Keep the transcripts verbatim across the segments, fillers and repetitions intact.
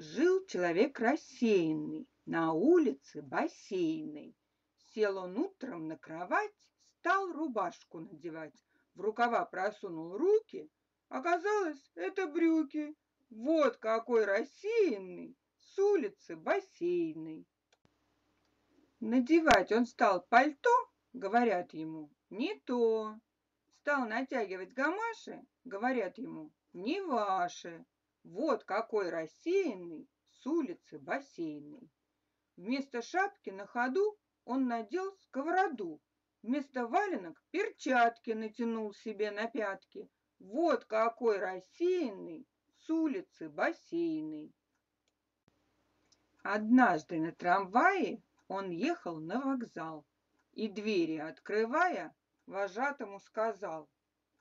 Жил человек рассеянный, на улице бассейной. Сел он утром на кровать, стал рубашку надевать. В рукава просунул руки, оказалось, это брюки. Вот какой рассеянный, с улицы бассейной. Надевать он стал пальто, говорят ему, не то. Стал натягивать гамаши, говорят ему, не ваши. Вот какой рассеянный, с улицы бассейной. Вместо шапки на ходу он надел сковороду. Вместо валенок перчатки натянул себе на пятки. Вот какой рассеянный, с улицы бассейной. Однажды на трамвае он ехал на вокзал и, двери открывая, вожатому сказал: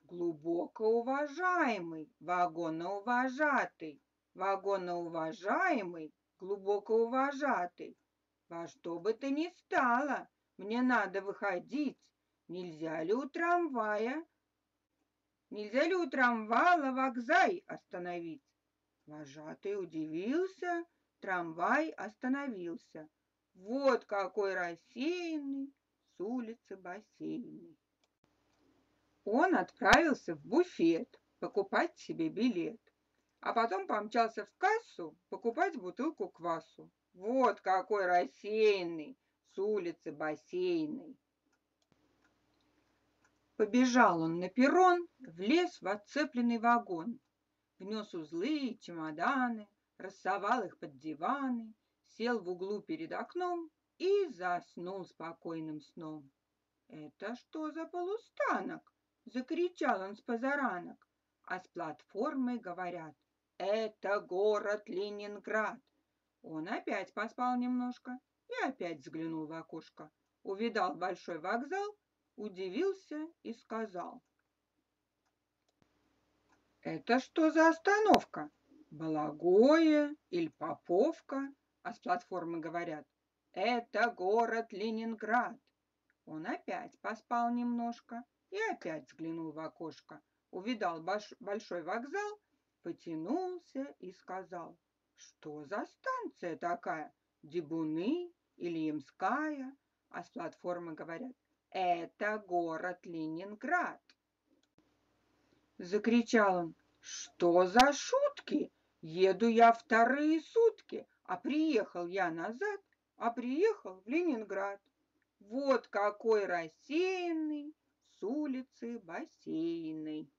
глубоко уважаемый, вагоноуважатый, вагоноуважаемый, глубоко уважатый, во что бы то ни стало, мне надо выходить. Нельзя ли у трамвая, нельзя ли у трамвая вокзай остановить? Вожатый удивился, трамвай остановился. Вот какой рассеянный, с улицы бассейной. Он отправился в буфет покупать себе билет, а потом помчался в кассу покупать бутылку квасу. Вот какой рассеянный, с улицы бассейной. Побежал он на перрон, влез в отцепленный вагон, внес узлы и чемоданы, рассовал их под диваны, сел в углу перед окном и заснул спокойным сном. «Это что за полустанок?» – закричал он с позаранок, а с платформы говорят: «Это город Ленинград». Он опять поспал немножко и опять взглянул в окошко, увидал большой вокзал, удивился и сказал: «Это что за остановка? Балагое или Поповка?» А с платформы говорят: «Это город Ленинград». Он опять поспал немножко и опять взглянул в окошко, увидал большой вокзал, потянулся и сказал: «Что за станция такая? Дебуны или Ямская?» А с платформы говорят: «Это город Ленинград». Закричал он: «Что за шутки? Еду я вторые сутки, а приехал я назад, а приехал в Ленинград. Вот какой рассеянный, с улицы бассейной».